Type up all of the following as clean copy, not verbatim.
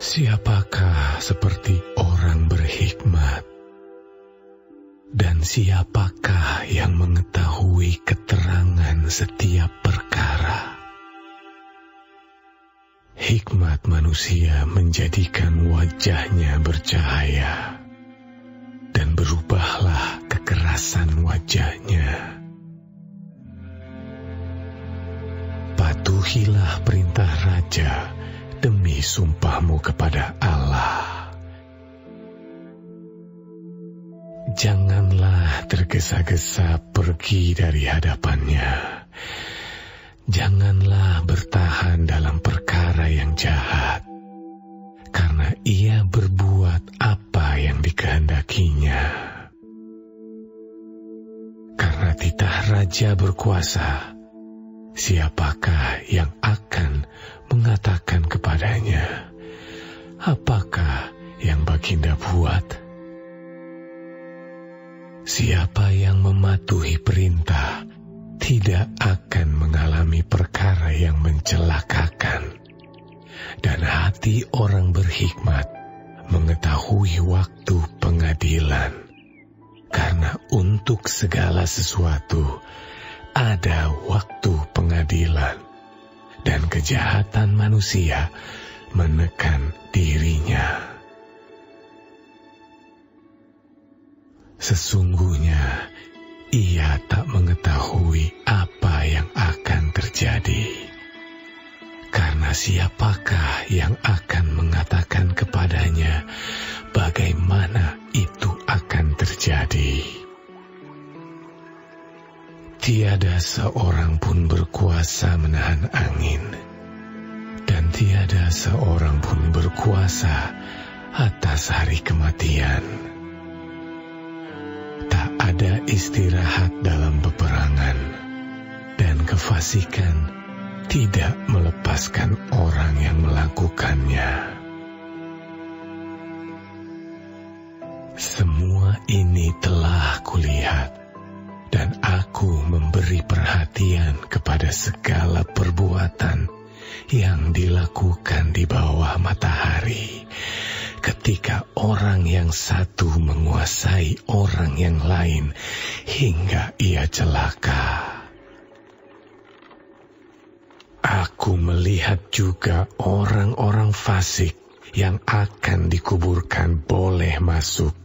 Siapakah seperti orang berhikmat? Dan siapakah yang mengetahui keterangan setiap perkara? Hikmat manusia menjadikan wajahnya bercahaya, dan berubahlah kekerasan wajahnya. Patuhilah perintah raja demi sumpahmu kepada Allah. Janganlah tergesa-gesa pergi dari hadapannya. Janganlah bertahan dalam perkara yang jahat, karena ia berbuat apa yang dikehendakinya. Karena titah raja berkuasa, siapakah yang akan mengatakan kepadanya, apakah yang baginda buat? Siapa yang mematuhi perintah tidak akan mengalami perkara yang mencelakakan, dan hati orang berhikmat mengetahui waktu pengadilan, karena untuk segala sesuatu ada waktu pengadilan, dan kejahatan manusia menekan dirinya. Sesungguhnya ia tak mengetahui apa yang akan terjadi. Karena siapakah yang akan mengatakan kepadanya bagaimana itu akan terjadi? Tiada seorang pun berkuasa menahan angin, dan tiada seorang pun berkuasa atas hari kematian. Tak ada istirahat dalam peperangan, dan kefasikan tidak melepaskan orang yang melakukannya. Semua ini telah kulihat, dan aku memberi perhatian kepada segala perbuatan yang dilakukan di bawah matahari, ketika orang yang satu menguasai orang yang lain hingga ia celaka. Aku melihat juga orang-orang fasik yang akan dikuburkan boleh masuk,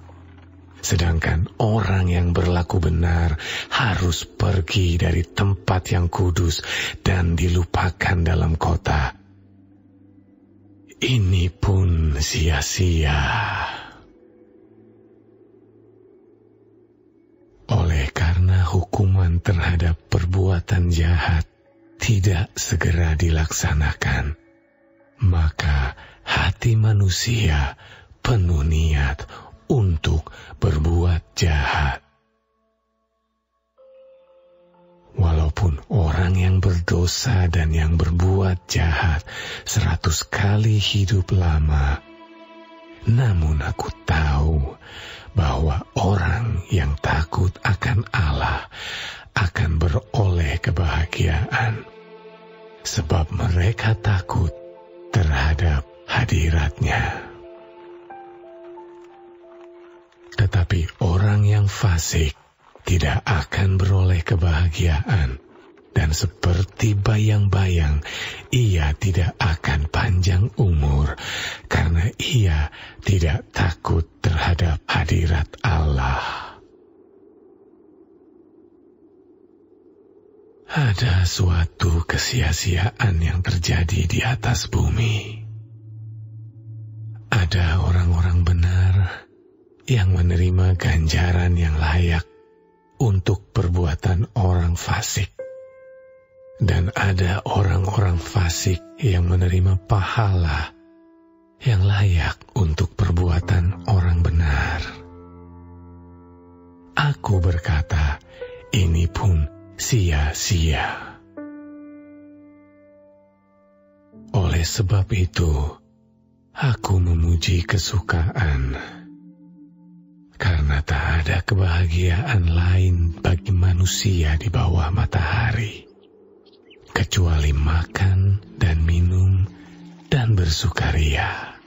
sedangkan orang yang berlaku benar harus pergi dari tempat yang kudus dan dilupakan dalam kota. Ini pun sia-sia. Oleh karena hukuman terhadap perbuatan jahat tidak segera dilaksanakan, maka hati manusia penuh niat untuk berbuat jahat. Walaupun orang yang berdosa dan yang berbuat jahat 100 kali hidup lama, namun aku tahu bahwa orang yang takut akan Allah akan beroleh kebahagiaan, sebab mereka takut terhadap hadirat-Nya. Tetapi orang yang fasik tidak akan beroleh kebahagiaan, dan seperti bayang-bayang ia tidak akan panjang umur, karena ia tidak takut terhadap hadirat Allah. Ada suatu kesia-siaan yang terjadi di atas bumi. Ada orang-orang benar yang menerima ganjaran yang layak untuk perbuatan orang fasik, dan ada orang-orang fasik yang menerima pahala yang layak untuk perbuatan orang benar. Aku berkata, ini pun sia-sia. Oleh sebab itu, aku memuji kesukaan, karena tak ada kebahagiaan lain bagi manusia di bawah matahari, kecuali makan dan minum dan bersukaria,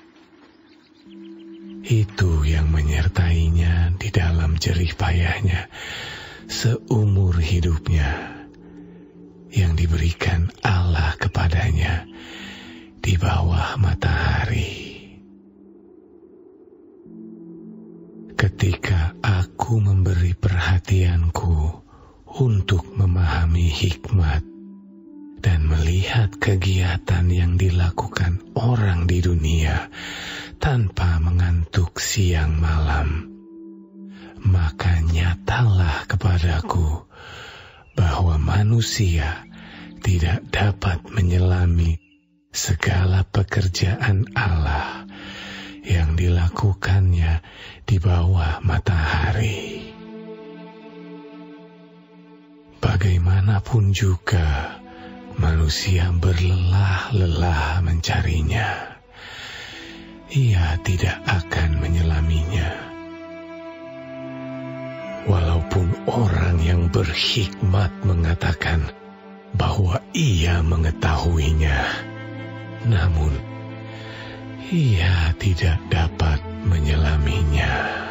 Itu yang menyertainya di dalam jerih payahnya seumur hidupnya, yang diberikan Allah kepadanya di bawah matahari. Ketika aku memberi perhatianku untuk memahami hikmat dan melihat kegiatan yang dilakukan orang di dunia tanpa mengantuk siang malam, maka nyatalah kepadaku bahwa manusia tidak dapat menyelami segala pekerjaan Allah yang dilakukannya di bawah matahari. Bagaimanapun juga, manusia berlelah-lelah mencarinya. Ia tidak akan menyelaminya. Walaupun orang yang berhikmat mengatakan bahwa ia mengetahuinya, namun ia tidak dapat menyelaminya.